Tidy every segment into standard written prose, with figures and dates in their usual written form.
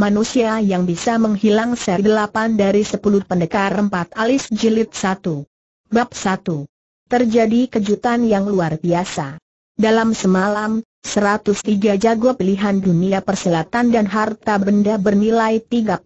manusia yang bisa menghilang seri 8 dari 10 pendekar 4 alis jilid 1. Bab 1. Terjadi kejutan yang luar biasa. Dalam semalam, 103 jago pilihan dunia persilatan dan harta benda bernilai 35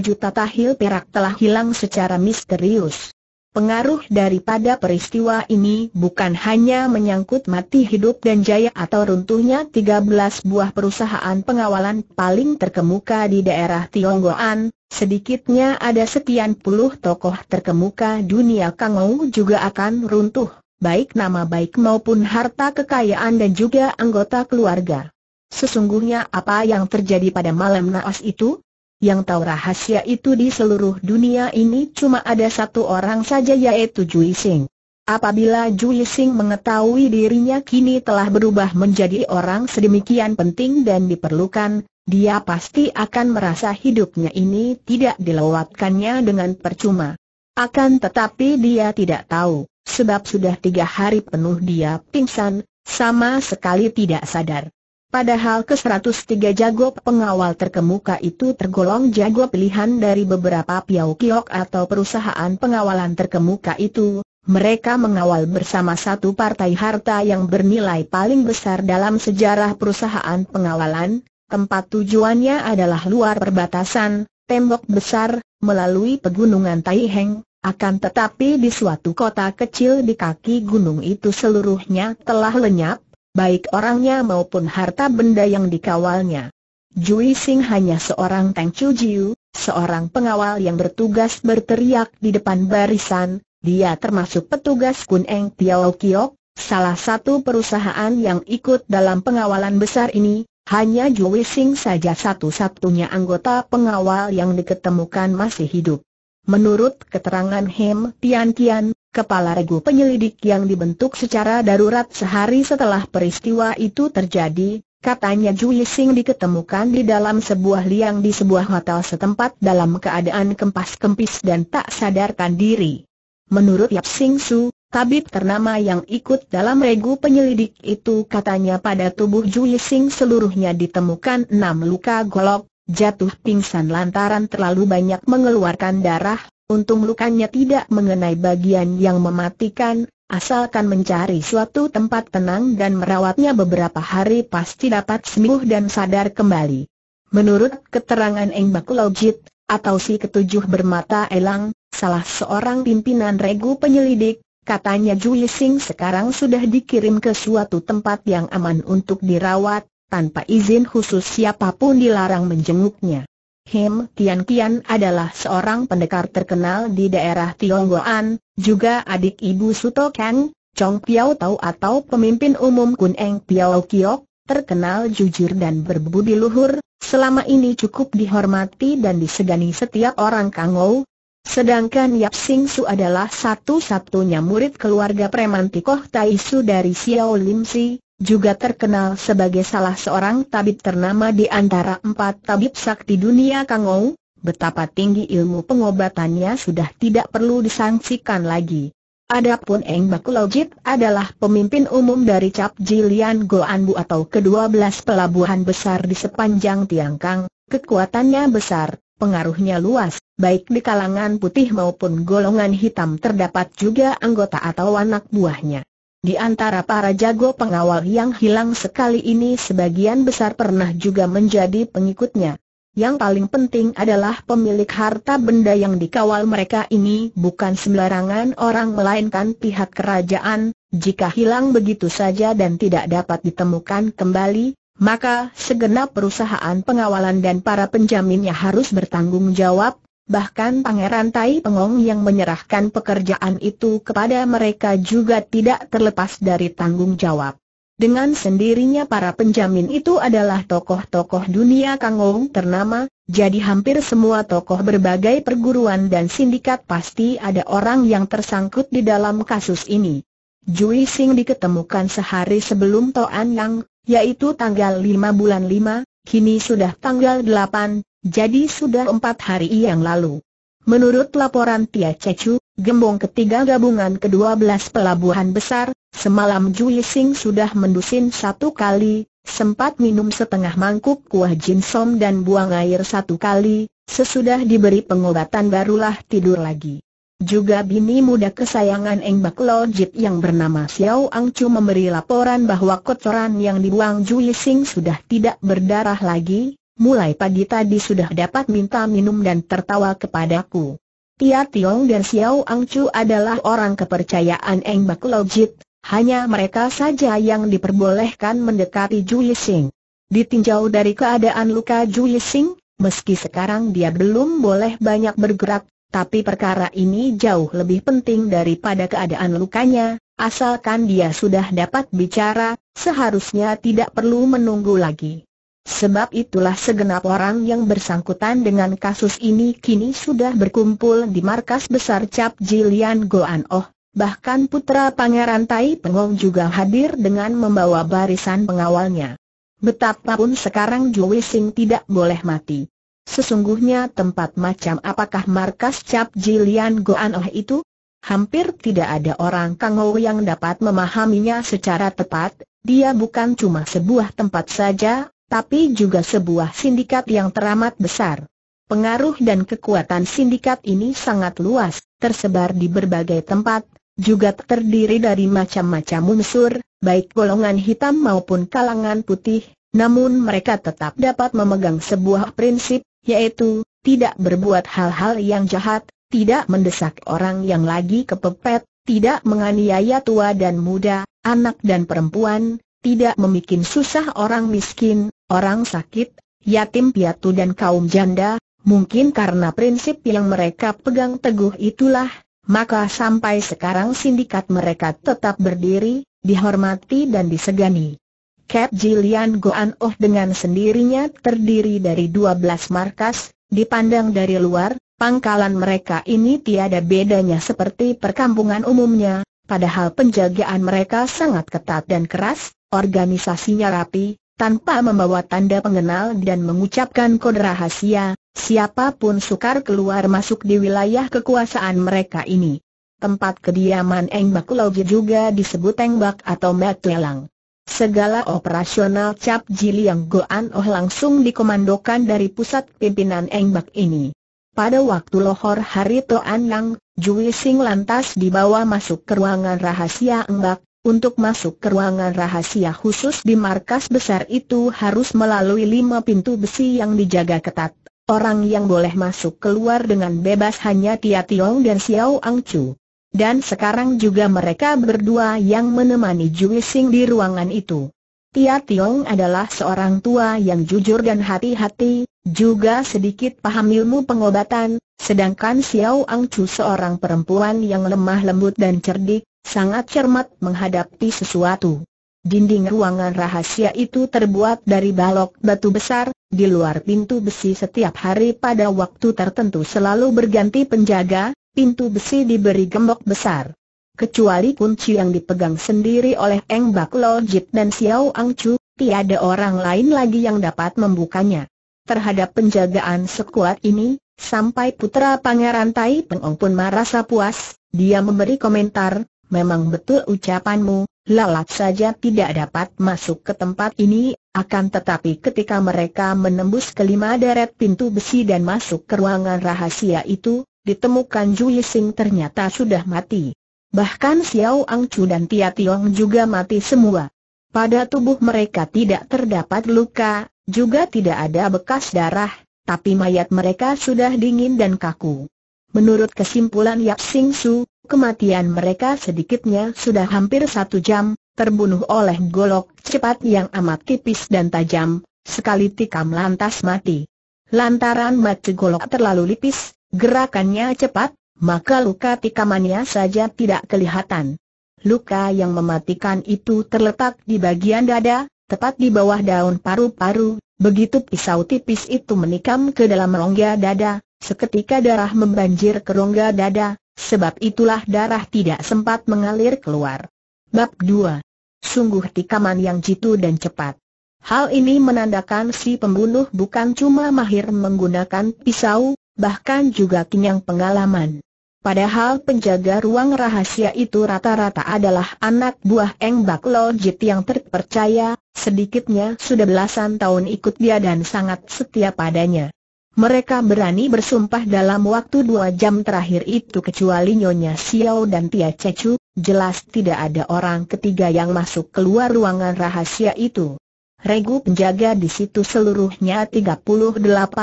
juta tahil perak telah hilang secara misterius. Pengaruh daripada peristiwa ini bukan hanya menyangkut mati hidup dan jaya atau runtuhnya 13 buah perusahaan pengawalan paling terkemuka di daerah Tionggoan, sedikitnya ada sekian puluh tokoh terkemuka dunia Kangou juga akan runtuh, baik nama baik maupun harta kekayaan dan juga anggota keluarga. Sesungguhnya apa yang terjadi pada malam naas itu? Yang tahu rahasia itu di seluruh dunia ini cuma ada satu orang saja, yaitu Jui Sing. Apabila Jui Sing mengetahui dirinya kini telah berubah menjadi orang sedemikian penting dan diperlukan, dia pasti akan merasa hidupnya ini tidak dilewatkannya dengan percuma. Akan tetapi dia tidak tahu, sebab sudah 3 hari penuh dia pingsan, sama sekali tidak sadar. Padahal ke-103 jago pengawal terkemuka itu tergolong jago pilihan dari beberapa piau kiok atau perusahaan pengawalan terkemuka itu. Mereka mengawal bersama satu partai harta yang bernilai paling besar dalam sejarah perusahaan pengawalan. Tempat tujuannya adalah luar perbatasan, tembok besar, melalui pegunungan Taiheng. Akan tetapi di suatu kota kecil di kaki gunung itu seluruhnya telah lenyap, baik orangnya maupun harta benda yang dikawalnya. Jui Sing hanya seorang Teng Chu Jiu, seorang pengawal yang bertugas berteriak di depan barisan. Dia termasuk petugas Kun Eng Piao Kiok, salah satu perusahaan yang ikut dalam pengawalan besar ini. Hanya Jui Sing saja satu-satunya anggota pengawal yang diketemukan masih hidup. Menurut keterangan Hem Tian Kian, kepala regu penyelidik yang dibentuk secara darurat sehari setelah peristiwa itu terjadi, katanya Jui Sing diketemukan di dalam sebuah liang di sebuah hotel setempat dalam keadaan kempas-kempis dan tak sadarkan diri. Menurut Yap Sing Su, tabib ternama yang ikut dalam regu penyelidik itu, katanya pada tubuh Jui Sing seluruhnya ditemukan 6 luka golok, jatuh pingsan lantaran terlalu banyak mengeluarkan darah. Untung lukanya tidak mengenai bagian yang mematikan, asalkan mencari suatu tempat tenang dan merawatnya beberapa hari pasti dapat sembuh dan sadar kembali. Menurut keterangan Eng Bak Lojit, atau si ketujuh bermata elang, salah seorang pimpinan regu penyelidik, katanya Jui Sing sekarang sudah dikirim ke suatu tempat yang aman untuk dirawat, tanpa izin khusus siapapun dilarang menjenguknya. Hem Tian Kian adalah seorang pendekar terkenal di daerah Tionggoan, juga adik ibu Suto Kang, Chong Piao Tau atau pemimpin umum Kun Eng Piao Kiok, terkenal jujur dan berbudi luhur, selama ini cukup dihormati dan disegani setiap orang Kangou. Sedangkan Yap Sing Su adalah satu-satunya murid keluarga preman Tikoh Tai Su dari Xiao Lim Si, juga terkenal sebagai salah seorang tabib ternama di antara 4 tabib sakti dunia Kangou. Betapa tinggi ilmu pengobatannya sudah tidak perlu disangsikan lagi. Adapun Eng Bak Lojit adalah pemimpin umum dari Cap Jilian Goanbu atau ke-12 pelabuhan besar di sepanjang Tiangkang. Kekuatannya besar, pengaruhnya luas, baik di kalangan putih maupun golongan hitam. Terdapat juga anggota atau anak buahnya. Di antara para jago pengawal yang hilang sekali ini sebagian besar pernah juga menjadi pengikutnya. Yang paling penting adalah pemilik harta benda yang dikawal mereka ini bukan sembarangan orang melainkan pihak kerajaan. Jika hilang begitu saja dan tidak dapat ditemukan kembali, maka segenap perusahaan pengawalan dan para penjaminnya harus bertanggung jawab. Bahkan Pangeran Tai Pengong yang menyerahkan pekerjaan itu kepada mereka juga tidak terlepas dari tanggung jawab. Dengan sendirinya para penjamin itu adalah tokoh-tokoh dunia Kangou ternama, jadi hampir semua tokoh berbagai perguruan dan sindikat pasti ada orang yang tersangkut di dalam kasus ini. Jui Sing diketemukan sehari sebelum Toan Yang, yaitu tanggal 5 bulan 5, kini sudah tanggal 8. Jadi sudah 4 hari yang lalu. Menurut laporan Tia Cecu, gembong ketiga gabungan ke-12 pelabuhan besar, semalam Jui Sing sudah mendusin 1 kali, sempat minum setengah mangkuk kuah jinsom dan buang air satu kali, sesudah diberi pengobatan barulah tidur lagi. Juga bini muda kesayangan Eng Bak Lojit yang bernama Xiao Ang Chu memberi laporan bahwa kotoran yang dibuang Jui Sing sudah tidak berdarah lagi, mulai pagi tadi sudah dapat minta minum dan tertawa kepadaku. Tia Tiong dan Xiao Ang Chu adalah orang kepercayaan Eng Bak Lojit. Hanya mereka saja yang diperbolehkan mendekati Jui Sing. Ditinjau dari keadaan luka Jui Sing, meski sekarang dia belum boleh banyak bergerak, tapi perkara ini jauh lebih penting daripada keadaan lukanya. Asalkan dia sudah dapat bicara, seharusnya tidak perlu menunggu lagi. Sebab itulah segenap orang yang bersangkutan dengan kasus ini kini sudah berkumpul di markas besar Cap Jilian Goan Oh. Bahkan putra Pangeran Tai Pengong juga hadir dengan membawa barisan pengawalnya. Betapapun sekarang Jui Sing tidak boleh mati. Sesungguhnya tempat macam apakah markas Cap Jilian Goan Oh itu? Hampir tidak ada orang Kangou yang dapat memahaminya secara tepat. Dia bukan cuma sebuah tempat saja, tapi juga sebuah sindikat yang teramat besar. Pengaruh dan kekuatan sindikat ini sangat luas, tersebar di berbagai tempat. Juga terdiri dari macam-macam unsur, baik golongan hitam maupun kalangan putih, namun mereka tetap dapat memegang sebuah prinsip, yaitu tidak berbuat hal-hal yang jahat, tidak mendesak orang yang lagi kepepet, tidak menganiaya tua dan muda, anak dan perempuan, tidak membuat susah orang miskin, orang sakit, yatim piatu dan kaum janda. Mungkin karena prinsip yang mereka pegang teguh itulah, maka sampai sekarang sindikat mereka tetap berdiri, dihormati dan disegani. Cap Jilian Goan Oh dengan sendirinya terdiri dari 12 markas. Dipandang dari luar, pangkalan mereka ini tiada bedanya seperti perkampungan umumnya. Padahal penjagaan mereka sangat ketat dan keras, organisasinya rapi, tanpa membawa tanda pengenal dan mengucapkan kode rahasia. Siapapun sukar keluar masuk di wilayah kekuasaan mereka ini. Tempat kediaman Eng Bak Lojit juga disebut Eng Bak atau Metelang. Segala operasional Cap Jilian Goan Oh langsung dikomandokan dari pusat pimpinan Eng Bak ini. Pada waktu lohor hari Toan Lang, Jui Sing lantas dibawa masuk ke ruangan rahasia Eng Bak. Untuk masuk ke ruangan rahasia khusus di markas besar itu harus melalui 5 pintu besi yang dijaga ketat. Orang yang boleh masuk keluar dengan bebas hanya Tia Tiong dan Xiao Ang Chu. Dan sekarang juga mereka berdua yang menemani Jui Sing di ruangan itu. Tia Tiong adalah seorang tua yang jujur dan hati-hati, juga sedikit paham ilmu pengobatan, sedangkan Xiao Ang Chu seorang perempuan yang lemah lembut dan cerdik, sangat cermat menghadapi sesuatu. Dinding ruangan rahasia itu terbuat dari balok batu besar, di luar pintu besi setiap hari pada waktu tertentu selalu berganti penjaga, pintu besi diberi gembok besar. Kecuali kunci yang dipegang sendiri oleh Eng Bak Lojit dan Xiao Ang Chu, tiada orang lain lagi yang dapat membukanya. Terhadap penjagaan sekuat ini, sampai putra Pangeran Tai Pengong pun merasa puas, dia memberi komentar, "Memang betul ucapanmu. Lalat saja tidak dapat masuk ke tempat ini." Akan tetapi ketika mereka menembus kelima deret pintu besi dan masuk ke ruangan rahasia itu, ditemukan Jui Sing ternyata sudah mati. Bahkan Xiao Ang Chu dan Tia Tiong juga mati semua. Pada tubuh mereka tidak terdapat luka, juga tidak ada bekas darah, tapi mayat mereka sudah dingin dan kaku. Menurut kesimpulan Yap Sing Su, kematian mereka sedikitnya sudah hampir 1 jam, terbunuh oleh golok cepat yang amat tipis dan tajam, sekali tikam lantas mati. Lantaran mati golok terlalu lipis, gerakannya cepat, maka luka tikamannya saja tidak kelihatan. Luka yang mematikan itu terletak di bagian dada, tepat di bawah daun paru-paru. Begitu pisau tipis itu menikam ke dalam rongga dada, seketika darah membanjir ke rongga dada. Sebab itulah darah tidak sempat mengalir keluar. Bab 2. Sungguh tikaman yang jitu dan cepat. Hal ini menandakan si pembunuh bukan cuma mahir menggunakan pisau, bahkan juga kenyang pengalaman. Padahal penjaga ruang rahasia itu rata-rata adalah anak buah Eng Bak Lojit yang terpercaya, sedikitnya sudah belasan tahun ikut dia dan sangat setia padanya. Mereka berani bersumpah dalam waktu 2 jam terakhir itu kecuali Nyonya Xiao dan Tia Cecu, jelas tidak ada orang ketiga yang masuk keluar ruangan rahasia itu. Regu penjaga di situ seluruhnya 38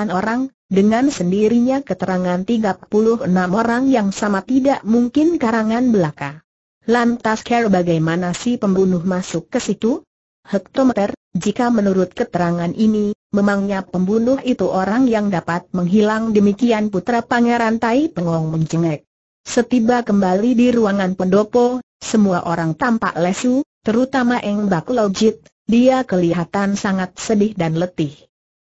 orang, dengan sendirinya keterangan 36 orang yang sama tidak mungkin karangan belaka. Lantas kira bagaimana si pembunuh masuk ke situ? Hektometer, jika menurut keterangan ini, memangnya pembunuh itu orang yang dapat menghilang, demikian putra Pangeran Tai Pengong mencengek. Setiba kembali di ruangan pendopo, semua orang tampak lesu, terutama Eng Bak Logit. Dia kelihatan sangat sedih dan letih.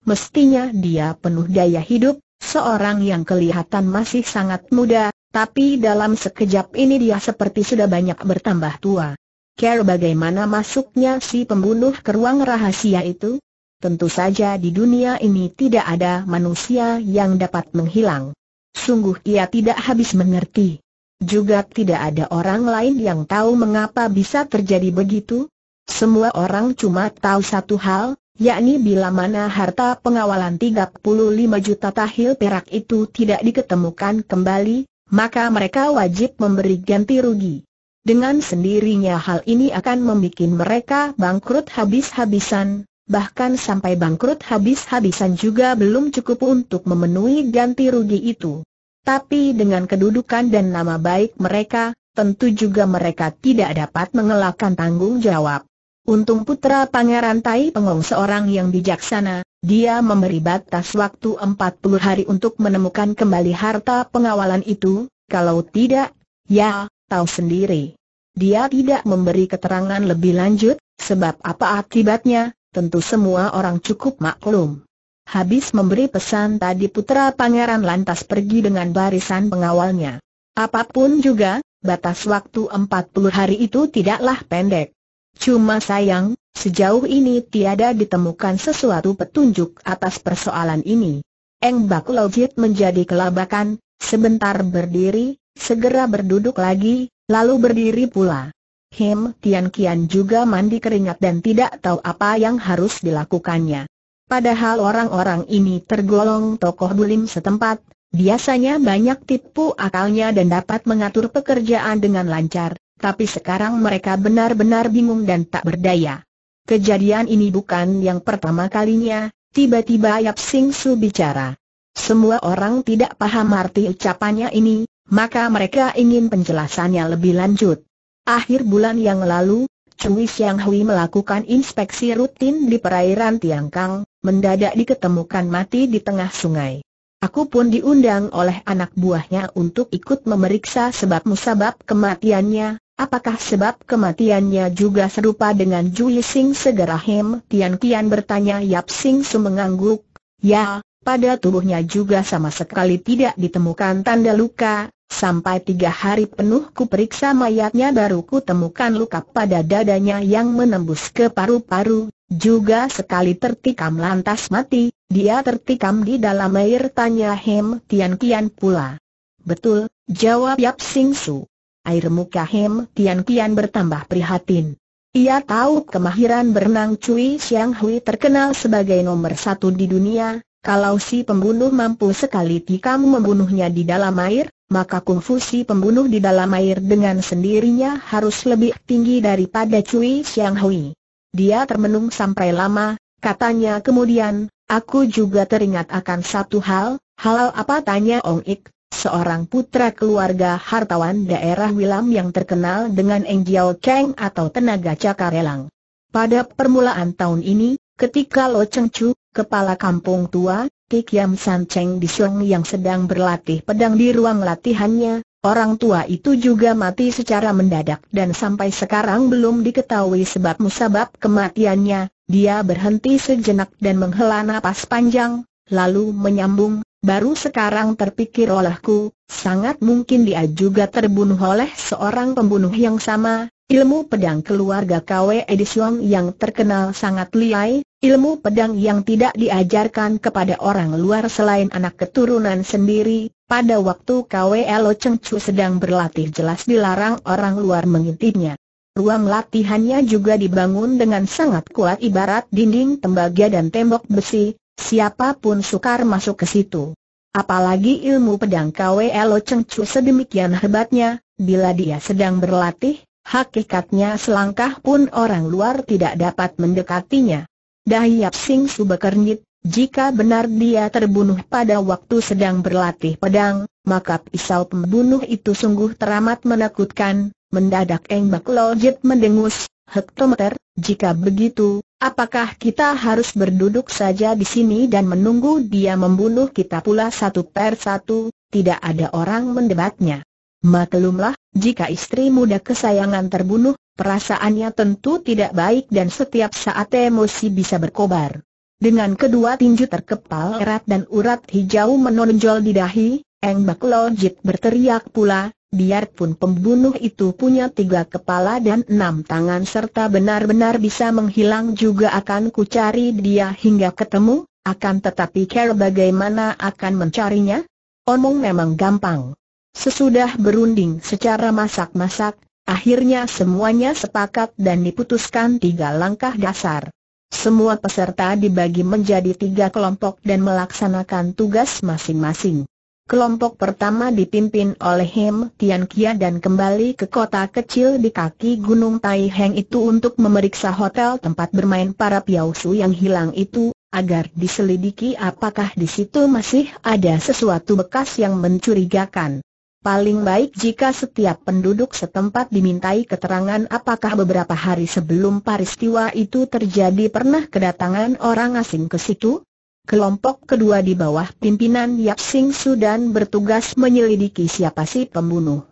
Mestinya dia penuh daya hidup, seorang yang kelihatan masih sangat muda, tapi dalam sekejap ini dia seperti sudah banyak bertambah tua. Kira bagaimana masuknya si pembunuh ke ruang rahasia itu? Tentu saja di dunia ini tidak ada manusia yang dapat menghilang. Sungguh ia tidak habis mengerti. Juga tidak ada orang lain yang tahu mengapa bisa terjadi begitu. Semua orang cuma tahu satu hal, yakni bila mana harta pengawalan 35 juta tahil perak itu tidak diketemukan kembali, maka mereka wajib memberi ganti rugi. Dengan sendirinya hal ini akan membuat mereka bangkrut habis-habisan, bahkan sampai bangkrut habis-habisan juga belum cukup untuk memenuhi ganti rugi itu. Tapi dengan kedudukan dan nama baik mereka, tentu juga mereka tidak dapat mengelakkan tanggung jawab. Untung putra Pangeran Tai Pengong seorang yang bijaksana, dia memberi batas waktu 40 hari untuk menemukan kembali harta pengawalan itu, kalau tidak, ya, tahu sendiri. Dia tidak memberi keterangan lebih lanjut, sebab apa akibatnya, tentu semua orang cukup maklum. Habis memberi pesan tadi putra Pangeran lantas pergi dengan barisan pengawalnya. Apapun juga, batas waktu 40 hari itu tidaklah pendek. Cuma sayang, sejauh ini tiada ditemukan sesuatu petunjuk atas persoalan ini. Eng Bak Logit menjadi kelabakan, sebentar berdiri, segera berduduk lagi, lalu berdiri pula. Him Tian Kian juga mandi keringat dan tidak tahu apa yang harus dilakukannya. Padahal orang-orang ini tergolong tokoh bulim setempat, biasanya banyak tipu akalnya dan dapat mengatur pekerjaan dengan lancar. Tapi sekarang mereka benar-benar bingung dan tak berdaya. Kejadian ini bukan yang pertama kalinya, tiba-tiba Yap Sing Su bicara. Semua orang tidak paham arti ucapannya ini, maka mereka ingin penjelasannya lebih lanjut. Akhir bulan yang lalu, Cui Xiang Hui melakukan inspeksi rutin di perairan Tiangkang, mendadak diketemukan mati di tengah sungai. Aku pun diundang oleh anak buahnya untuk ikut memeriksa sebab-musabab kematiannya. Apakah sebab kematiannya juga serupa dengan Cui Sing? Segera Him Tian Kian bertanya. Yap Sing Su mengangguk. Ya, pada tubuhnya juga sama sekali tidak ditemukan tanda luka. Sampai 3 hari penuh ku periksa mayatnya baru ku temukan luka pada dadanya yang menembus ke paru-paru. Juga sekali tertikam lantas mati. Dia tertikam di dalam air, tanya Him Tian Kian pula. Betul, jawab Yap Sing Su. Air muka Hem Tian Kian bertambah prihatin. Ia tahu kemahiran berenang Cui Xiang Hui terkenal sebagai nomor 1 di dunia. Kalau si pembunuh mampu sekali tikam membunuhnya di dalam air, maka kungfu si pembunuh di dalam air dengan sendirinya harus lebih tinggi daripada Cui Xiang Hui. Dia termenung sampai lama, katanya kemudian, aku juga teringat akan satu hal. Hal apa, tanya Ong Ik? Seorang putra keluarga hartawan daerah Wilam yang terkenal dengan Eng Jiao Cheng atau tenaga cakar elang. Pada permulaan tahun ini, ketika Lo Cheng Chu, kepala kampung tua, Kiam San Cheng di Siong yang sedang berlatih pedang di ruang latihannya, orang tua itu juga mati secara mendadak dan sampai sekarang belum diketahui sebab-musabab kematiannya. Dia berhenti sejenak dan menghela napas panjang, lalu menyambung. Baru sekarang terpikir olehku, sangat mungkin dia juga terbunuh oleh seorang pembunuh yang sama. Ilmu pedang keluarga Kwe Edisiong yang terkenal sangat lihai, ilmu pedang yang tidak diajarkan kepada orang luar selain anak keturunan sendiri. Pada waktu Kwe Lo Cheng Chu sedang berlatih jelas dilarang orang luar mengintipnya. Ruang latihannya juga dibangun dengan sangat kuat ibarat dinding tembaga dan tembok besi, siapapun sukar masuk ke situ. Apalagi ilmu pedang Kwelo Cheng Chu sedemikian hebatnya, bila dia sedang berlatih, hakikatnya selangkah pun orang luar tidak dapat mendekatinya. Dahiap Sing Su bekernyit, jika benar dia terbunuh pada waktu sedang berlatih pedang, maka pisau pembunuh itu sungguh teramat menakutkan. Mendadak Eng Bak Lojit mendengus, "Hektometer, jika begitu, apakah kita harus berduduk saja di sini dan menunggu dia membunuh kita pula satu per satu?" Tidak ada orang mendebatnya. "Maklumlah, jika istri muda kesayangan terbunuh, perasaannya tentu tidak baik dan setiap saat emosi bisa berkobar." Dengan kedua tinju terkepal erat dan urat hijau menonjol di dahi, Eng Bak Lojit berteriak pula, "Biarpun pembunuh itu punya 3 kepala dan 6 tangan serta benar-benar bisa menghilang juga akan ku cari dia hingga ketemu, akan tetapi care bagaimana akan mencarinya?" Omong memang gampang. Sesudah berunding secara masak-masak, akhirnya semuanya sepakat dan diputuskan 3 langkah dasar. Semua peserta dibagi menjadi 3 kelompok dan melaksanakan tugas masing-masing. Kelompok pertama dipimpin oleh Hem Tian Kia dan kembali ke kota kecil di kaki Gunung Tai Heng itu untuk memeriksa hotel tempat bermain para piausu yang hilang itu, agar diselidiki apakah di situ masih ada sesuatu bekas yang mencurigakan. Paling baik jika setiap penduduk setempat dimintai keterangan apakah beberapa hari sebelum peristiwa itu terjadi pernah kedatangan orang asing ke situ. Kelompok kedua di bawah pimpinan Yap Sing Su dan bertugas menyelidiki siapa si pembunuh.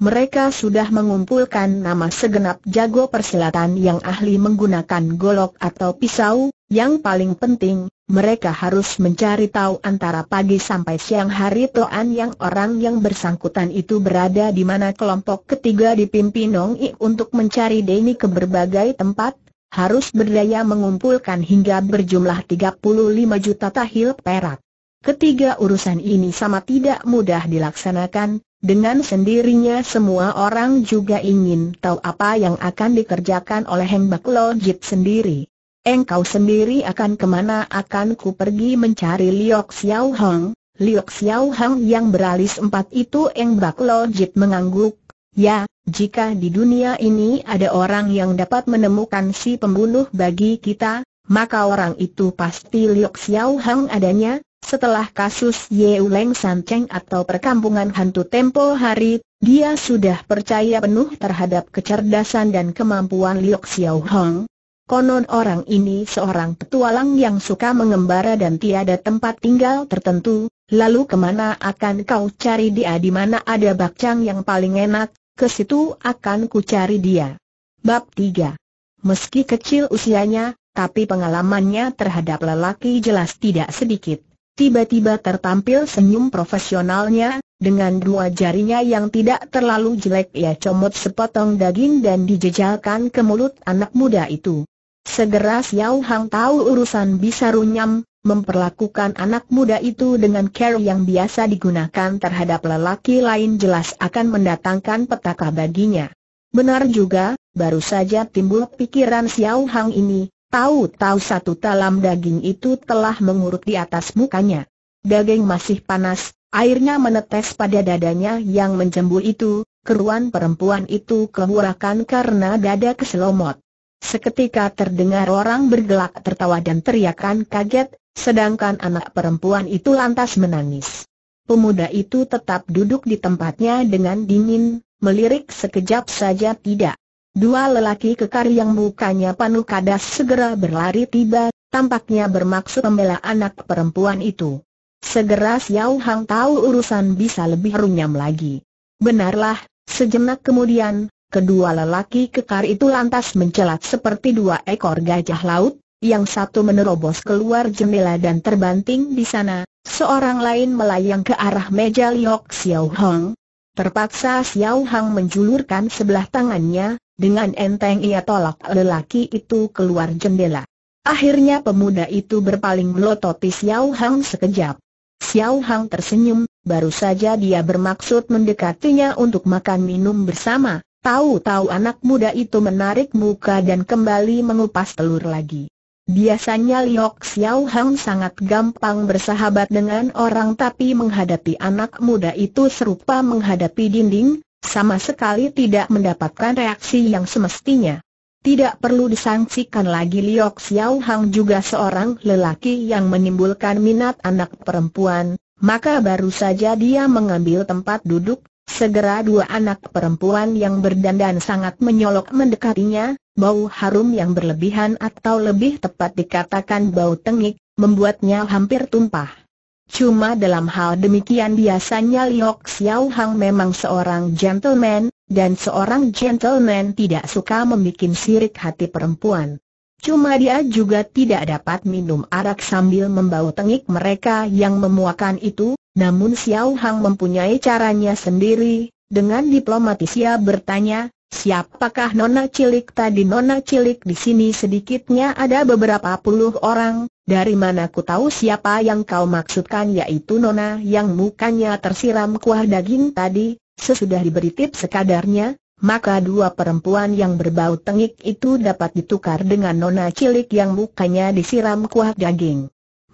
Mereka sudah mengumpulkan nama segenap jago persilatan yang ahli menggunakan golok atau pisau. Yang paling penting, mereka harus mencari tahu antara pagi sampai siang hari Toan Yang orang yang bersangkutan itu berada di mana. Kelompok ketiga dipimpin Nong I untuk mencari Deni ke berbagai tempat. Harus berdaya mengumpulkan hingga berjumlah 35 juta tahil perak. Ketiga urusan ini sama tidak mudah dilaksanakan. Dengan sendirinya semua orang juga ingin tahu apa yang akan dikerjakan oleh Heng Bak Lojit sendiri. "Engkau sendiri akan kemana?" "Akan ku pergi mencari Liok Xiao Hong." "Liok Xiao Hong yang beralis 4 itu?" Heng Bak Lojit mengangguk. "Ya, jika di dunia ini ada orang yang dapat menemukan si pembunuh bagi kita, maka orang itu pasti Liok Xiao Hang adanya." Setelah kasus Yeu Leng San Cheng atau perkampungan hantu tempo hari, dia sudah percaya penuh terhadap kecerdasan dan kemampuan Liok Xiao Hang. Konon orang ini seorang petualang yang suka mengembara dan tiada tempat tinggal tertentu. "Lalu kemana akan kau cari dia?" "Di mana ada bakcang yang paling enak, ke situ akan ku cari dia." Bab 3. Meski kecil usianya, tapi pengalamannya terhadap lelaki jelas tidak sedikit. Tiba-tiba tertampil senyum profesionalnya, dengan 2 jarinya yang tidak terlalu jelek ia comot sepotong daging dan dijejalkan ke mulut anak muda itu. Segera Xiao Hang tahu urusan bisa runyam. Memperlakukan anak muda itu dengan care yang biasa digunakan terhadap lelaki lain jelas akan mendatangkan petaka baginya. Benar juga, baru saja timbul pikiran Xiao Hang ini, tahu-tahu 1 talam daging itu telah mengurut di atas mukanya. Daging masih panas, airnya menetes pada dadanya yang menjembul itu. Keruan perempuan itu kehurakan karena dada keselomot. Seketika terdengar orang bergelak tertawa dan teriakan kaget. Sedangkan anak perempuan itu lantas menangis. Pemuda itu tetap duduk di tempatnya dengan dingin, melirik sekejap saja tidak. 2 lelaki kekar yang mukanya penuh kadas segera berlari tiba, tampaknya bermaksud membela anak perempuan itu. Segera Xiao Hang tahu urusan bisa lebih runyam lagi. Benarlah, sejenak kemudian, kedua lelaki kekar itu lantas mencelat seperti 2 ekor gajah laut. Yang satu menerobos keluar jendela dan terbanting di sana, seorang lain melayang ke arah meja Liok Xiao Hong. Terpaksa Xiao Hong menjulurkan sebelah tangannya, dengan enteng ia tolak lelaki itu keluar jendela. Akhirnya pemuda itu berpaling melototi Xiao Hong sekejap. Xiao Hong tersenyum, baru saja dia bermaksud mendekatinya untuk makan minum bersama. Tahu-tahu anak muda itu menarik muka dan kembali mengupas telur lagi. Biasanya Liok Xiao Hang sangat gampang bersahabat dengan orang, tapi menghadapi anak muda itu serupa menghadapi dinding, sama sekali tidak mendapatkan reaksi yang semestinya. Tidak perlu disangsikan lagi, Liok Xiao Hang juga seorang lelaki yang menimbulkan minat anak perempuan, maka baru saja dia mengambil tempat duduk, segera dua anak perempuan yang berdandan sangat menyolok mendekatinya. Bau harum yang berlebihan, atau lebih tepat dikatakan bau tengik, membuatnya hampir tumpah. Cuma dalam hal demikian biasanya Liok Xiao Hang memang seorang gentleman, dan seorang gentleman tidak suka membuat sirik hati perempuan. Cuma dia juga tidak dapat minum arak sambil membau tengik mereka yang memuakan itu, namun Xiao Hang mempunyai caranya sendiri. Dengan diplomatis ia bertanya, "Siapakah nona cilik tadi?" "Nona cilik di sini sedikitnya ada beberapa puluh orang. Dari mana ku tahu siapa yang kau maksudkan?" "Yaitu nona yang mukanya tersiram kuah daging tadi." Sesudah diberi tips sekadarnya, maka dua perempuan yang berbau tengik itu dapat ditukar dengan nona cilik yang mukanya disiram kuah daging.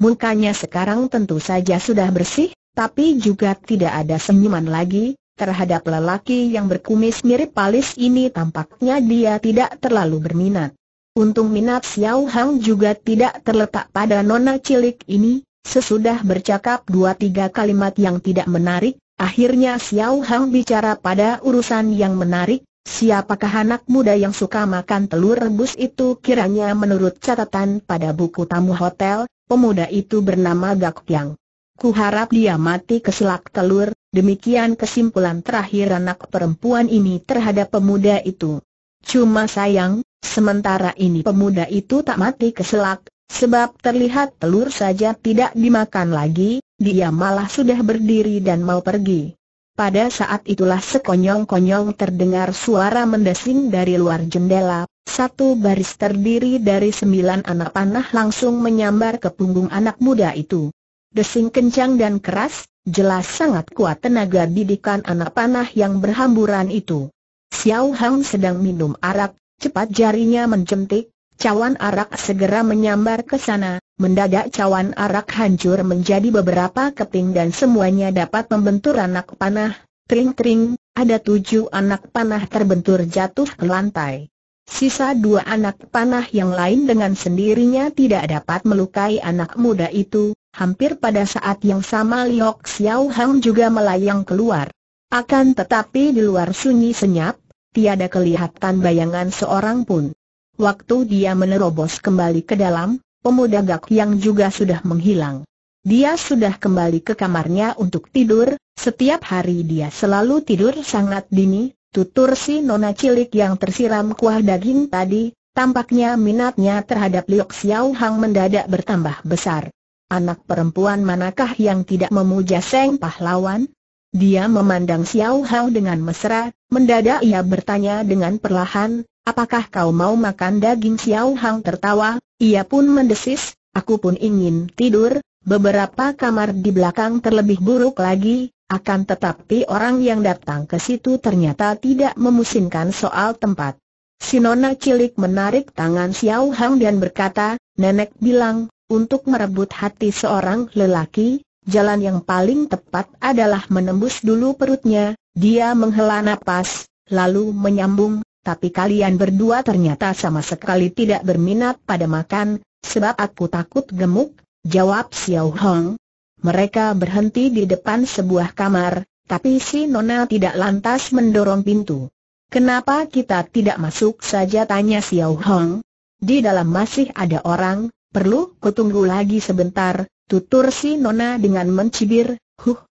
Mukanya sekarang tentu saja sudah bersih, tapi juga tidak ada senyuman lagi. Terhadap lelaki yang berkumis mirip palis ini tampaknya dia tidak terlalu berminat. Untung minat Xiao Hang juga tidak terletak pada nona cilik ini. Sesudah bercakap 2-3 kalimat yang tidak menarik, akhirnya Xiao Hang bicara pada urusan yang menarik. "Siapakah anak muda yang suka makan telur rebus itu?" "Kiranya menurut catatan pada buku tamu hotel, pemuda itu bernama Gak Yang. Ku harap dia mati keselak telur." Demikian kesimpulan terakhir anak perempuan ini terhadap pemuda itu. Cuma sayang, sementara ini pemuda itu tak mati keselak, sebab terlihat telur saja tidak dimakan lagi, dia malah sudah berdiri dan mau pergi. Pada saat itulah sekonyong-konyong terdengar suara mendesing dari luar jendela. Satu baris terdiri dari 9 anak panah langsung menyambar ke punggung anak muda itu. Desing kencang dan keras, jelas sangat kuat tenaga didikan anak panah yang berhamburan itu. Xiao Hang sedang minum arak, cepat jarinya mencentik, cawan arak segera menyambar ke sana. Mendadak cawan arak hancur menjadi beberapa keping dan semuanya dapat membentur anak panah. Tring-tring, ada 7 anak panah terbentur jatuh ke lantai. Sisa 2 anak panah yang lain dengan sendirinya tidak dapat melukai anak muda itu. Hampir pada saat yang sama Liok Xiao Hang juga melayang keluar. Akan tetapi di luar sunyi senyap, tiada kelihatan bayangan seorang pun. Waktu dia menerobos kembali ke dalam, pemuda Gak Yang juga sudah menghilang. Dia sudah kembali ke kamarnya untuk tidur. Setiap hari dia selalu tidur sangat dini. Tutur si nona cilik yang tersiram kuah daging tadi, tampaknya minatnya terhadap Liok Xiao Hang mendadak bertambah besar. Anak perempuan manakah yang tidak memuja sang pahlawan? Dia memandang Xiao Hang dengan mesra, mendadak ia bertanya dengan perlahan, "Apakah kau mau makan daging?" Xiao Hang tertawa, ia pun mendesis, "Aku pun ingin tidur, beberapa kamar di belakang terlebih buruk lagi." Akan tetapi orang yang datang ke situ ternyata tidak memusingkan soal tempat. Si nona cilik menarik tangan Xiao Hang dan berkata, "Nenek bilang, untuk merebut hati seorang lelaki, jalan yang paling tepat adalah menembus dulu perutnya." Dia menghela napas, lalu menyambung, "Tapi kalian berdua ternyata sama sekali tidak berminat pada makan, sebab aku takut gemuk," jawab Xiao Hang. Mereka berhenti di depan sebuah kamar, tapi si nona tidak lantas mendorong pintu. "Kenapa kita tidak masuk saja?" tanya Xiao Hang. "Di dalam masih ada orang, perlu kutunggu lagi sebentar," tutur si nona dengan mencibir.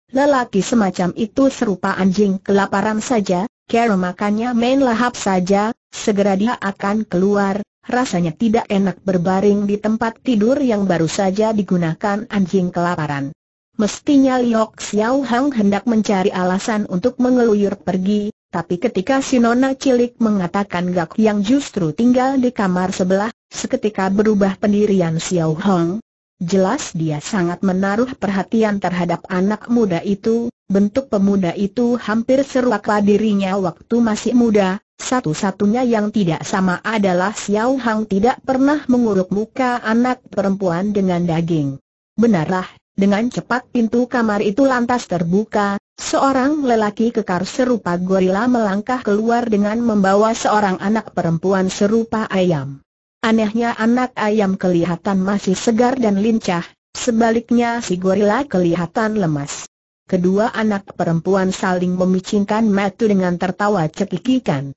Lelaki semacam itu serupa anjing kelaparan saja, cara makannya main lahap saja, segera dia akan keluar." Rasanya tidak enak berbaring di tempat tidur yang baru saja digunakan anjing kelaparan. Mestinya Liok Xiao Hang hendak mencari alasan untuk mengeluyur pergi, tapi ketika si nona cilik mengatakan Gak Yang justru tinggal di kamar sebelah, seketika berubah pendirian Xiao Hang. Jelas dia sangat menaruh perhatian terhadap anak muda itu. Bentuk pemuda itu hampir serupa dirinya waktu masih muda, Satu-satunya yang tidak sama adalah Xiao Hang tidak pernah menguruk muka anak perempuan dengan daging. Benarlah, dengan cepat pintu kamar itu lantas terbuka. Seorang lelaki kekar serupa gorila melangkah keluar dengan membawa seorang anak perempuan serupa ayam. Anehnya anak ayam kelihatan masih segar dan lincah, sebaliknya si gorila kelihatan lemas. Kedua anak perempuan saling memicingkan mata dengan tertawa cekikikan.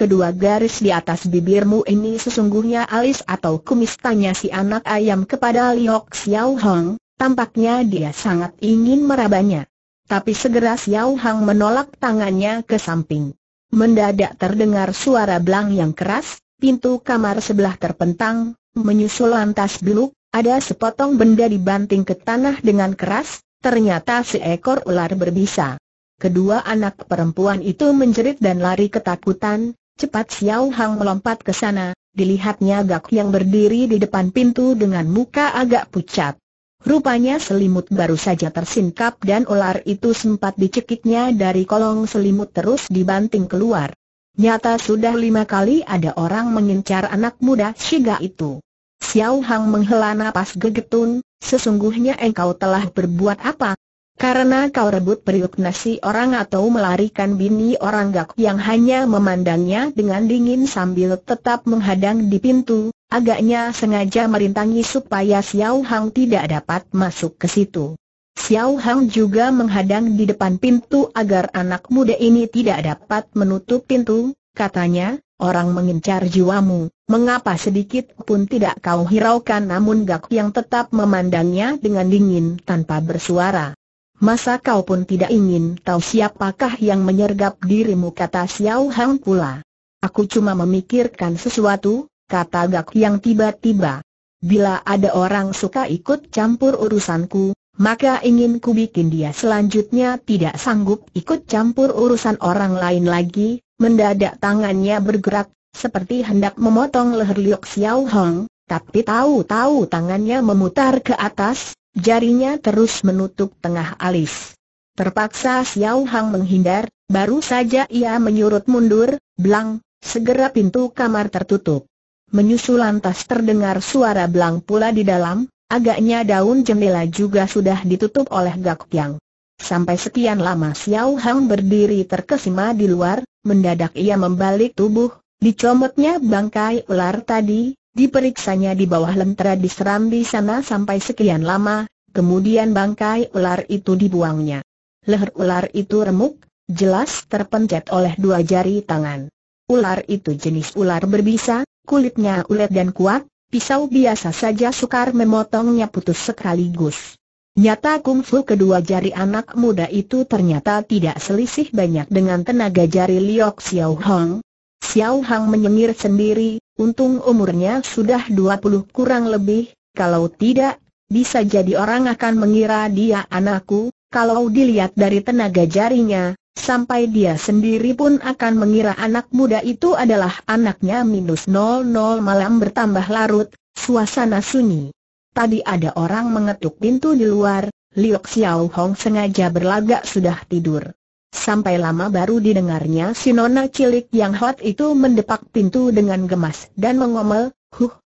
Kedua garis di atas bibirmu ini sesungguhnya alis atau kumis, tanya si anak ayam kepada Liok Xiao Hang. Tampaknya dia sangat ingin merabanya. Tapi segera Xiao Hang menolak tangannya ke samping. Mendadak terdengar suara belang yang keras, pintu kamar sebelah terpentang, menyusul lantas biluk, ada sepotong benda dibanting ke tanah dengan keras, ternyata seekor ular berbisa. Kedua anak perempuan itu menjerit dan lari ketakutan, cepat Xiao Hang melompat ke sana, dilihatnya Gak yang berdiri di depan pintu dengan muka agak pucat. Rupanya selimut baru saja tersingkap dan ular itu sempat dicekiknya dari kolong selimut terus dibanting keluar. Nyata sudah 5 kali ada orang mengincar anak muda Shiga itu. Xiao Hang menghela napas gegetun, sesungguhnya engkau telah berbuat apa? Karena kau rebut periuk nasi orang atau melarikan bini orang, Gak yang hanya memandangnya dengan dingin sambil tetap menghadang di pintu. Agaknya sengaja merintangi supaya Xiao Hang tidak dapat masuk ke situ. Xiao Hang juga menghadang di depan pintu agar anak muda ini tidak dapat menutup pintu. Katanya, orang mengincar jiwamu, mengapa sedikit pun tidak kau hiraukan? Namun Gak yang tetap memandangnya dengan dingin tanpa bersuara. Masa kau pun tidak ingin tahu siapakah yang menyergap dirimu, kata Xiao Hang pula. Aku cuma memikirkan sesuatu, kata Gak yang tiba-tiba. Bila ada orang suka ikut campur urusanku, maka ingin ku bikin dia selanjutnya tidak sanggup ikut campur urusan orang lain lagi. Mendadak tangannya bergerak, seperti hendak memotong leher Liok Xiao Hang, tapi tahu-tahu tangannya memutar ke atas, jarinya terus menutup tengah alis. Terpaksa Xiao Hang menghindar, baru saja ia menyurut mundur, blang, segera pintu kamar tertutup. Menyusul lantas terdengar suara belang pula di dalam, agaknya daun jendela juga sudah ditutup oleh Gak yang. Sampai sekian lama Xiao Hang berdiri terkesima di luar, mendadak ia membalik tubuh, dicomotnya bangkai ular tadi, diperiksanya di bawah lentera diseram di sana sampai sekian lama, kemudian bangkai ular itu dibuangnya. Leher ular itu remuk, jelas terpencet oleh 2 jari tangan. Ular itu jenis ular berbisa. Kulitnya ulet dan kuat, pisau biasa saja sukar memotongnya putus sekaligus. Nyata kungfu kedua jari anak muda itu ternyata tidak selisih banyak dengan tenaga jari Liok Xiao Hang. Xiao Hang menyengir sendiri, untung umurnya sudah 20 kurang lebih, kalau tidak, bisa jadi orang akan mengira dia anakku, kalau dilihat dari tenaga jarinya. Sampai dia sendiri pun akan mengira anak muda itu adalah anaknya. Malam bertambah larut, suasana sunyi. Tadi ada orang mengetuk pintu di luar, Liok Xiao Hang sengaja berlagak sudah tidur. Sampai lama baru didengarnya si nona cilik yang hot itu mendepak pintu dengan gemas dan mengomel,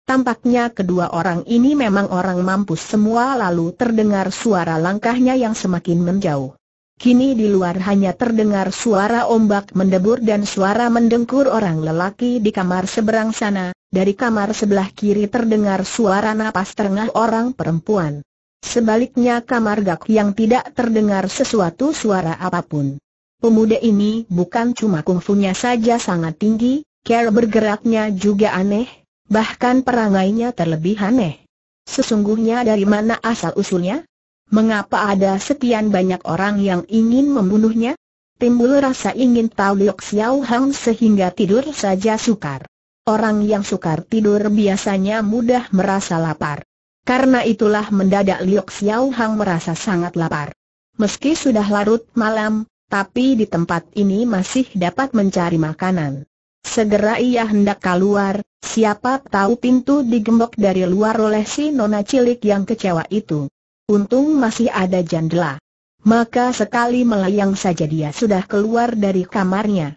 tampaknya kedua orang ini memang orang mampus semua. Lalu terdengar suara langkahnya yang semakin menjauh. Kini di luar hanya terdengar suara ombak mendebur dan suara mendengkur orang lelaki di kamar seberang sana. Dari kamar sebelah kiri terdengar suara napas terengah orang perempuan. Sebaliknya kamar Gak yang tidak terdengar sesuatu suara apapun. Pemuda ini bukan cuma kungfunya saja sangat tinggi, cara bergeraknya juga aneh, bahkan perangainya terlebih aneh. Sesungguhnya dari mana asal-usulnya? Mengapa ada sekian banyak orang yang ingin membunuhnya? Timbul rasa ingin tahu Liok Xiao Hang sehingga tidur saja sukar. Orang yang sukar tidur biasanya mudah merasa lapar. Karena itulah mendadak Liok Xiao Hang merasa sangat lapar. Meski sudah larut malam, tapi di tempat ini masih dapat mencari makanan. Segera ia hendak keluar, siapa tahu pintu digembok dari luar oleh si nona cilik yang kecewa itu. Untung masih ada jendela. Maka sekali melayang saja dia sudah keluar dari kamarnya.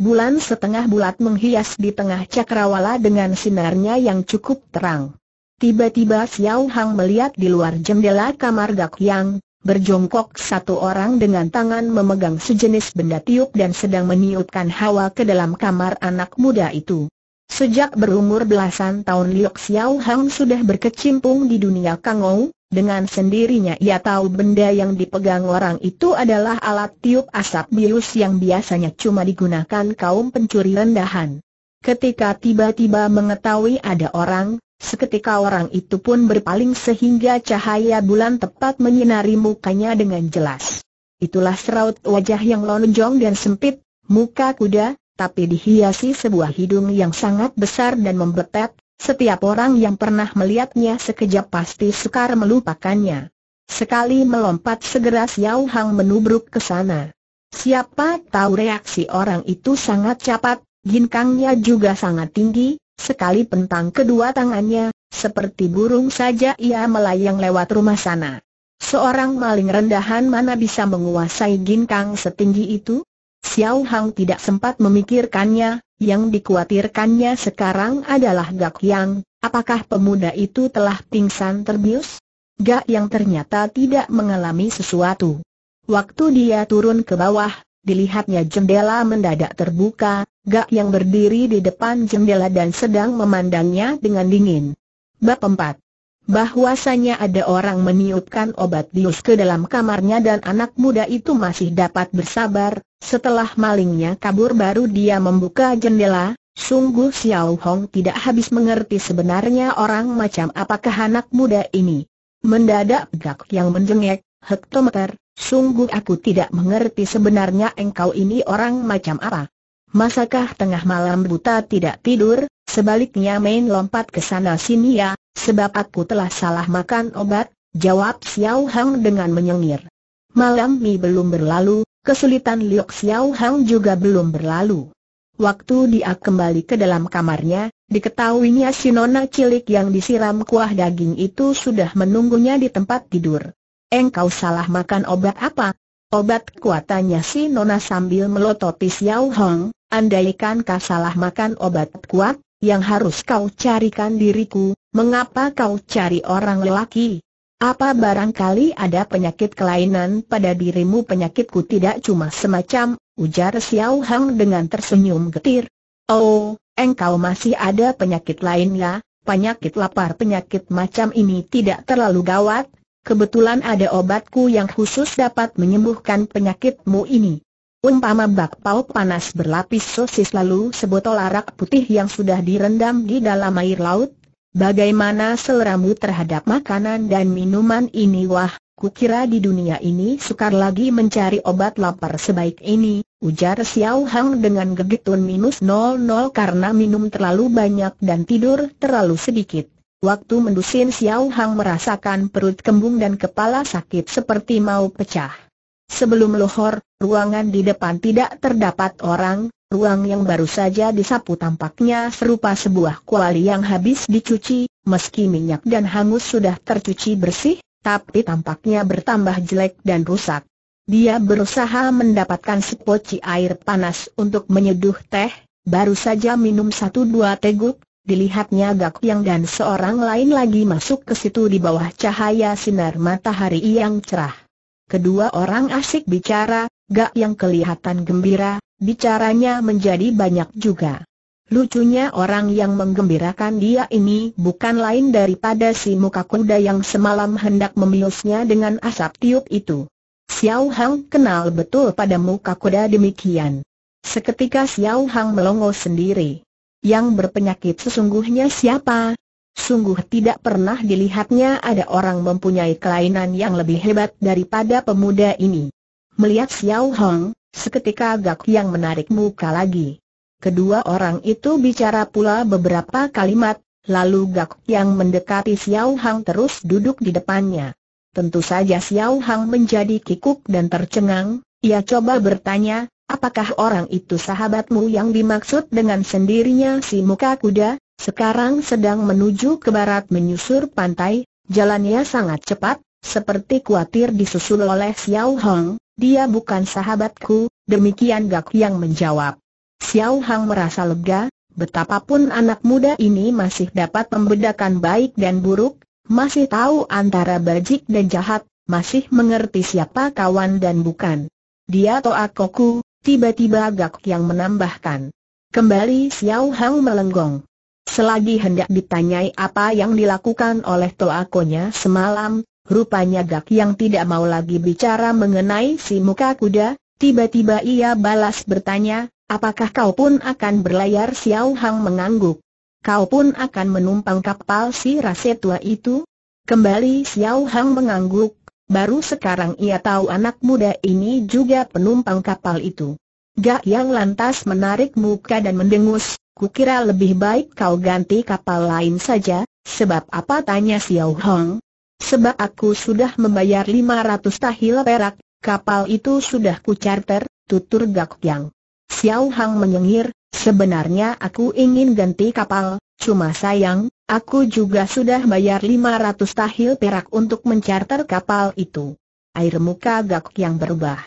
Bulan setengah bulat menghias di tengah cakrawala dengan sinarnya yang cukup terang. Tiba-tiba Xiao Hang melihat di luar jendela kamar Gak Yang, berjongkok satu orang dengan tangan memegang sejenis benda tiup dan sedang meniupkan hawa ke dalam kamar anak muda itu. Sejak berumur belasan tahun Liok Xiao Hang sudah berkecimpung di dunia kangou. Dengan sendirinya ia tahu benda yang dipegang orang itu adalah alat tiup asap bius yang biasanya cuma digunakan kaum pencuri rendahan. Ketika tiba-tiba mengetahui ada orang, seketika orang itu pun berpaling sehingga cahaya bulan tepat menyinari mukanya dengan jelas. Itulah seraut wajah yang lonjong dan sempit, muka kuda, tapi dihiasi sebuah hidung yang sangat besar dan membetet. Setiap orang yang pernah melihatnya sekejap pasti sukar melupakannya. Sekali melompat segera Xiao Hang menubruk ke sana. Siapa tahu reaksi orang itu sangat cepat, ginkangnya juga sangat tinggi. Sekali pentang kedua tangannya, seperti burung saja ia melayang lewat rumah sana. Seorang maling rendahan mana bisa menguasai ginkang setinggi itu? Xiao Hang tidak sempat memikirkannya. Yang dikhawatirkannya sekarang adalah Gak Yang, apakah pemuda itu telah pingsan terbius? Gak Yang ternyata tidak mengalami sesuatu. Waktu dia turun ke bawah, dilihatnya jendela mendadak terbuka, Gak Yang berdiri di depan jendela dan sedang memandangnya dengan dingin. Bab 4. Bahwasanya ada orang meniupkan obat bius ke dalam kamarnya dan anak muda itu masih dapat bersabar. Setelah malingnya kabur baru dia membuka jendela. Sungguh Xiao Hong tidak habis mengerti sebenarnya orang macam apakah anak muda ini. Mendadak Gak Yang menjengek, "Hektometer, sungguh aku tidak mengerti sebenarnya engkau ini orang macam apa. Masakah tengah malam buta tidak tidur, sebaliknya main lompat ke sana sini ya, sebab aku telah salah makan obat," jawab Xiao Hang dengan menyengir. Malam ini belum berlalu. Kesulitan Liok Xiao Hang juga belum berlalu. Waktu dia kembali ke dalam kamarnya, diketahuinya si nona cilik yang disiram kuah daging itu sudah menunggunya di tempat tidur. "Engkau salah makan obat apa?" "Obat kuat?" tanya si nona sambil melototi Xiao Hang. "Andaikan kau salah makan obat kuat, yang harus kau carikan diriku. Mengapa kau cari orang lelaki? Apa barangkali ada penyakit kelainan pada dirimu?" "Penyakitku tidak cuma semacam," ujar Xiao Hang dengan tersenyum getir. "Oh, engkau masih ada penyakit lainnya, penyakit lapar." "Penyakit macam ini tidak terlalu gawat, kebetulan ada obatku yang khusus dapat menyembuhkan penyakitmu ini. Umpama bakpao panas berlapis sosis lalu sebotol arak putih yang sudah direndam di dalam air laut. Bagaimana seleramu terhadap makanan dan minuman ini?" "Wah, kukira di dunia ini sukar lagi mencari obat lapar sebaik ini," ujar Xiao Hang dengan gegitun -00 karena minum terlalu banyak dan tidur terlalu sedikit. Waktu mendusin Xiao Hang merasakan perut kembung dan kepala sakit seperti mau pecah. Sebelum lohor, ruangan di depan tidak terdapat orang. Ruang yang baru saja disapu tampaknya serupa sebuah kuali yang habis dicuci, meski minyak dan hangus sudah tercuci bersih, tapi tampaknya bertambah jelek dan rusak. Dia berusaha mendapatkan sepoci air panas untuk menyeduh teh, baru saja minum 1-2 teguk, dilihatnya Gak Yang dan seorang lain lagi masuk ke situ di bawah cahaya sinar matahari yang cerah. Kedua orang asyik bicara, Gak Yang kelihatan gembira. Bicaranya menjadi banyak juga. Lucunya orang yang menggembirakan dia ini bukan lain daripada si muka kuda yang semalam hendak membiusnya dengan asap tiup itu. Xiao Hang kenal betul pada muka kuda demikian. Seketika Xiao Hang melongo sendiri. Yang berpenyakit sesungguhnya siapa? Sungguh tidak pernah dilihatnya ada orang mempunyai kelainan yang lebih hebat daripada pemuda ini. Melihat Xiao Hang, seketika Gak Yang menarik muka lagi. Kedua orang itu bicara pula beberapa kalimat, lalu Gak Yang mendekati Xiao Hang terus duduk di depannya. Tentu saja Xiao Hang menjadi kikuk dan tercengang. Ia coba bertanya, "Apakah orang itu sahabatmu yang dimaksud dengan sendirinya si muka kuda? Sekarang sedang menuju ke barat menyusur pantai." Jalannya sangat cepat, seperti khawatir disusul oleh Xiao Hang. "Dia bukan sahabatku," demikian Gak Yang menjawab. Xiao Hang merasa lega, betapapun anak muda ini masih dapat membedakan baik dan buruk, masih tahu antara bajik dan jahat, masih mengerti siapa kawan dan bukan. Dia Toa Koku, tiba-tiba Gak yang menambahkan. Kembali Xiao Hang melenggong. Selagi hendak ditanyai apa yang dilakukan oleh toakonya semalam, rupanya Gak yang tidak mau lagi bicara mengenai si muka kuda, tiba-tiba ia balas bertanya, apakah kau pun akan berlayar? Xiao Hang mengangguk. Kau pun akan menumpang kapal si rase tua itu? Kembali Xiao Hang mengangguk, baru sekarang ia tahu anak muda ini juga penumpang kapal itu. Gak yang lantas menarik muka dan mendengus. Kukira lebih baik kau ganti kapal lain saja. Sebab apa? Tanya Xiao Hang. Sebab aku sudah membayar 500 tahil perak. Kapal itu sudah kucharter, tutur Gak yang. Xiao Hang menyengir. Sebenarnya aku ingin ganti kapal, cuma sayang, aku juga sudah bayar 500 tahil perak untuk mencarter kapal itu. Air muka Gak yang berubah.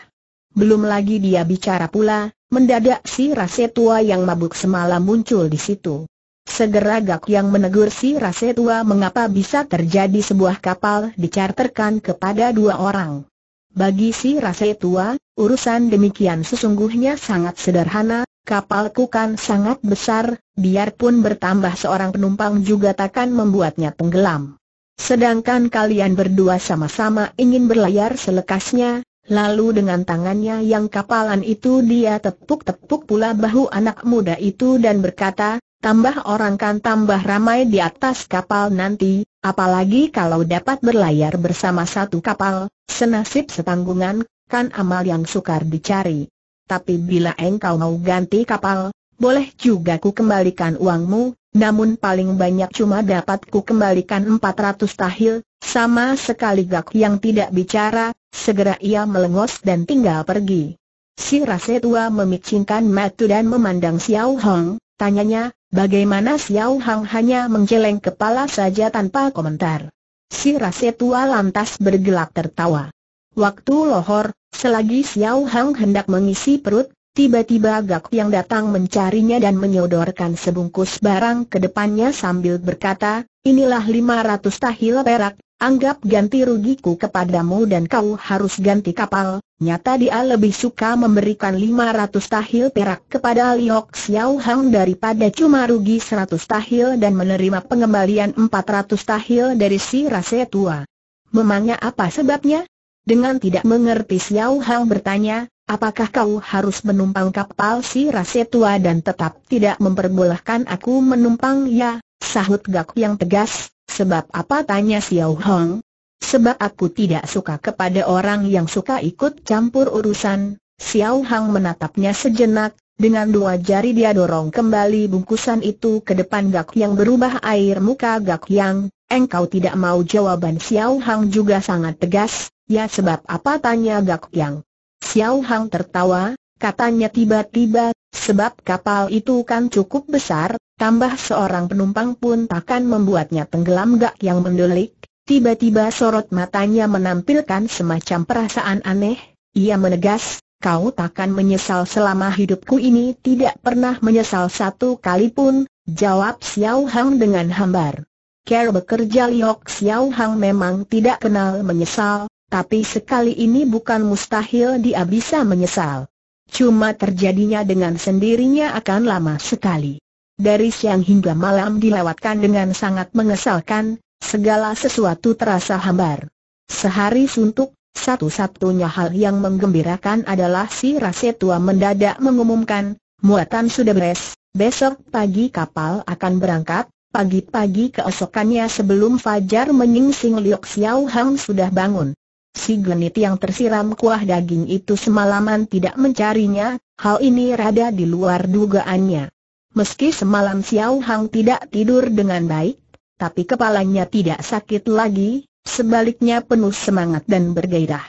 Belum lagi dia bicara pula, mendadak si rase tua yang mabuk semalam muncul di situ. Segera Gak yang menegur si rase tua, mengapa bisa terjadi sebuah kapal dicarterkan kepada dua orang. Bagi si rase tua, urusan demikian sesungguhnya sangat sederhana. Kapalku kan sangat besar, biarpun bertambah seorang penumpang juga takkan membuatnya tenggelam. Sedangkan kalian berdua sama-sama ingin berlayar selekasnya. Lalu dengan tangannya yang kapalan itu dia tepuk-tepuk pula bahu anak muda itu dan berkata, tambah orang kan tambah ramai di atas kapal nanti, apalagi kalau dapat berlayar bersama satu kapal, senasib setanggungan, kan amal yang sukar dicari. Tapi bila engkau mau ganti kapal, boleh juga ku kembalikan uangmu, namun paling banyak cuma dapat ku kembalikan 400 tahil, sama sekali Gak yang tidak bicara. Segera ia melengos dan tinggal pergi. Si rase tua memicingkan mata dan memandang Xiao Hang. Tanyanya, bagaimana? Xiao Hang hanya menggeleng kepala saja tanpa komentar. Si rase tua lantas bergelak tertawa. Waktu lohor, selagi Xiao Hang hendak mengisi perut, tiba-tiba Gak yang datang mencarinya dan menyodorkan sebungkus barang ke depannya sambil berkata, inilah 500 tahil perak. Anggap ganti rugiku kepadamu dan kau harus ganti kapal. Nyata dia lebih suka memberikan 500 tahil perak kepada Liok Xiao Hang daripada cuma rugi 100 tahil dan menerima pengembalian 400 tahil dari si rase tua. Memangnya apa sebabnya? Dengan tidak mengerti Xiao Hang bertanya, apakah kau harus menumpang kapal si rase tua dan tetap tidak memperbolehkan aku menumpang? Ya, sahut Gak yang tegas. Sebab apa? Tanya Xiao Hang. Sebab aku tidak suka kepada orang yang suka ikut campur urusan. Xiao Hang menatapnya sejenak, dengan dua jari dia dorong kembali bungkusan itu ke depan Gak yang berubah air muka Gak yang. Engkau tidak mau? Jawaban Xiao Hang juga sangat tegas. Ya sebab apa? Tanya Gak yang. Xiao Hang tertawa, katanya tiba-tiba, sebab kapal itu kan cukup besar, tambah seorang penumpang pun takkan membuatnya tenggelam. Gak yang mendelik, tiba-tiba sorot matanya menampilkan semacam perasaan aneh. Ia menegas, kau takkan menyesal? Selama hidupku ini tidak pernah menyesal satu kali pun, jawab Xiao Hang dengan hambar. Cara bekerja Liok Xiao Hang memang tidak kenal menyesal, tapi sekali ini bukan mustahil dia bisa menyesal. Cuma terjadinya dengan sendirinya akan lama sekali. Dari siang hingga malam dilewatkan dengan sangat mengesalkan, segala sesuatu terasa hambar. Sehari suntuk, satu-satunya hal yang menggembirakan adalah si rase tua mendadak mengumumkan, muatan sudah beres, besok pagi kapal akan berangkat. Pagi-pagi keesokannya sebelum fajar menyingsing Liok Xiao Hang sudah bangun. Si genit yang tersiram kuah daging itu semalaman tidak mencarinya, hal ini rada di luar dugaannya. Meski semalam Xiao Hang tidak tidur dengan baik, tapi kepalanya tidak sakit lagi, sebaliknya penuh semangat dan bergairah.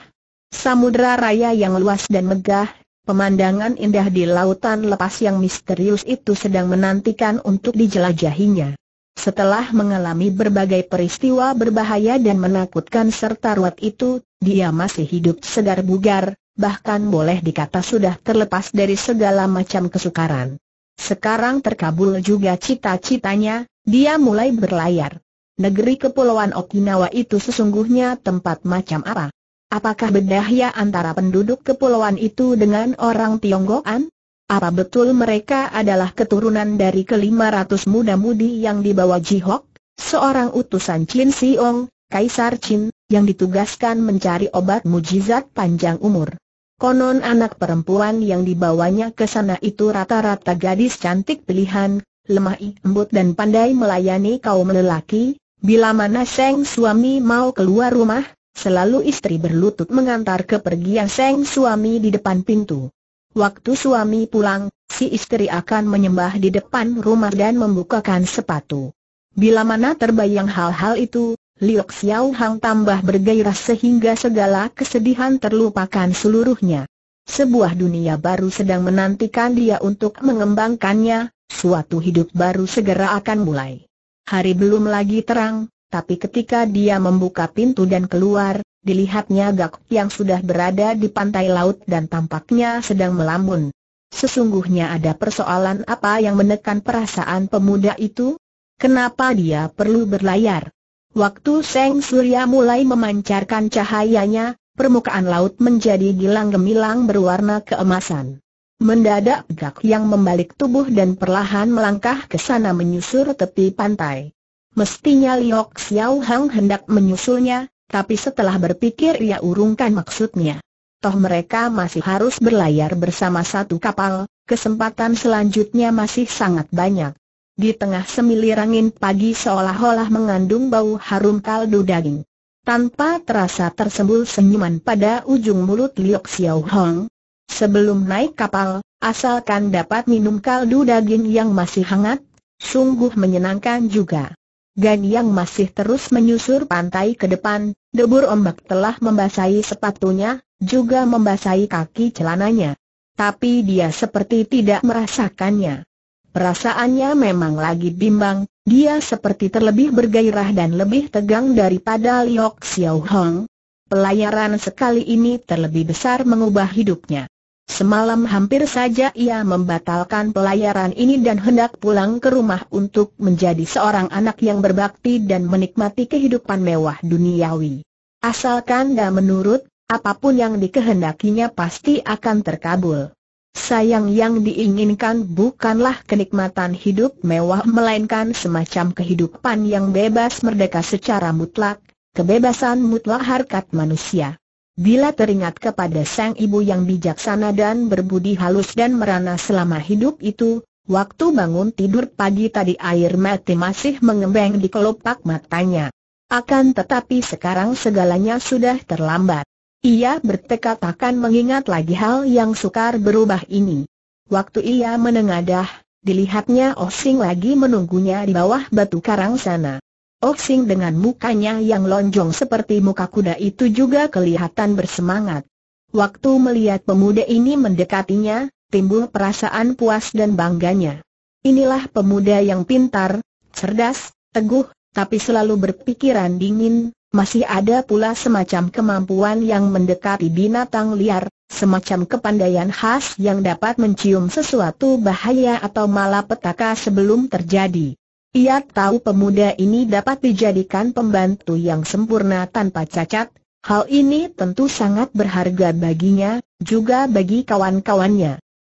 Samudra raya yang luas dan megah, pemandangan indah di lautan lepas yang misterius itu sedang menantikan untuk dijelajahinya. Setelah mengalami berbagai peristiwa berbahaya dan menakutkan serta ruwet itu, dia masih hidup segar bugar, bahkan boleh dikata sudah terlepas dari segala macam kesukaran. Sekarang terkabul juga cita-citanya, dia mulai berlayar. Negeri Kepulauan Okinawa itu sesungguhnya tempat macam apa? Apakah bedahnya antara penduduk Kepulauan itu dengan orang Tionghoan? Apa betul mereka adalah keturunan dari ke-500 muda-mudi yang dibawa Ji Hok, seorang utusan Qin Shi Gong, Kaisar Qin, yang ditugaskan mencari obat mujizat panjang umur? Konon anak perempuan yang dibawanya ke sana itu rata-rata gadis cantik pilihan, lemah lembut dan pandai melayani kaum lelaki. Bila mana sang suami mau keluar rumah, selalu istri berlutut mengantar kepergian sang suami di depan pintu. Waktu suami pulang, si istri akan menyembah di depan rumah dan membukakan sepatu. Bila mana terbayang hal-hal itu, Liok Xiao Hang tambah bergairah sehingga segala kesedihan terlupakan seluruhnya. Sebuah dunia baru sedang menantikan dia untuk mengembangkannya, suatu hidup baru segera akan mulai. Hari belum lagi terang, tapi ketika dia membuka pintu dan keluar, dilihatnya Gak yang sudah berada di pantai laut dan tampaknya sedang melamun. Sesungguhnya ada persoalan apa yang menekan perasaan pemuda itu? Kenapa dia perlu berlayar? Waktu sang surya mulai memancarkan cahayanya, permukaan laut menjadi gilang-gemilang berwarna keemasan. Mendadak Gak yang membalik tubuh dan perlahan melangkah ke sana menyusur tepi pantai. Mestinya Liok Xiao Hang hendak menyusulnya, tapi setelah berpikir ia urungkan maksudnya. Toh mereka masih harus berlayar bersama satu kapal, kesempatan selanjutnya masih sangat banyak. Di tengah semilir angin pagi seolah-olah mengandung bau harum kaldu daging. Tanpa terasa tersembul senyuman pada ujung mulut Liok Xiao Hang. Sebelum naik kapal, asalkan dapat minum kaldu daging yang masih hangat, sungguh menyenangkan juga. Gan yang masih terus menyusur pantai ke depan, debur ombak telah membasahi sepatunya, juga membasahi kaki celananya. Tapi dia seperti tidak merasakannya. Perasaannya memang lagi bimbang, dia seperti terlebih bergairah dan lebih tegang daripada Liok Xiao Hang. Pelayaran sekali ini terlebih besar mengubah hidupnya. Semalam hampir saja ia membatalkan pelayaran ini dan hendak pulang ke rumah untuk menjadi seorang anak yang berbakti dan menikmati kehidupan mewah duniawi. Asalkan dia menurut, apapun yang dikehendakinya pasti akan terkabul. Sayang yang diinginkan bukanlah kenikmatan hidup mewah melainkan semacam kehidupan yang bebas merdeka secara mutlak, kebebasan mutlak harkat manusia. Bila teringat kepada sang ibu yang bijaksana dan berbudi halus dan merana selama hidup itu, waktu bangun tidur pagi tadi air mata masih mengembang di kelopak matanya. Akan tetapi sekarang segalanya sudah terlambat. Ia bertekad akan mengingat lagi hal yang sukar berubah ini. Waktu ia menengadah, dilihatnya Oh Sing lagi menunggunya di bawah batu karang sana. Oh Sing dengan mukanya yang lonjong seperti muka kuda itu juga kelihatan bersemangat. Waktu melihat pemuda ini mendekatinya, timbul perasaan puas dan bangganya. Inilah pemuda yang pintar, cerdas, teguh, tapi selalu berpikiran dingin. Masih ada pula semacam kemampuan yang mendekati binatang liar, semacam kepandaian khas yang dapat mencium sesuatu bahaya atau malapetaka sebelum terjadi. Ia tahu pemuda ini dapat dijadikan pembantu yang sempurna tanpa cacat. Hal ini tentu sangat berharga baginya, juga bagi kawan-kawannya.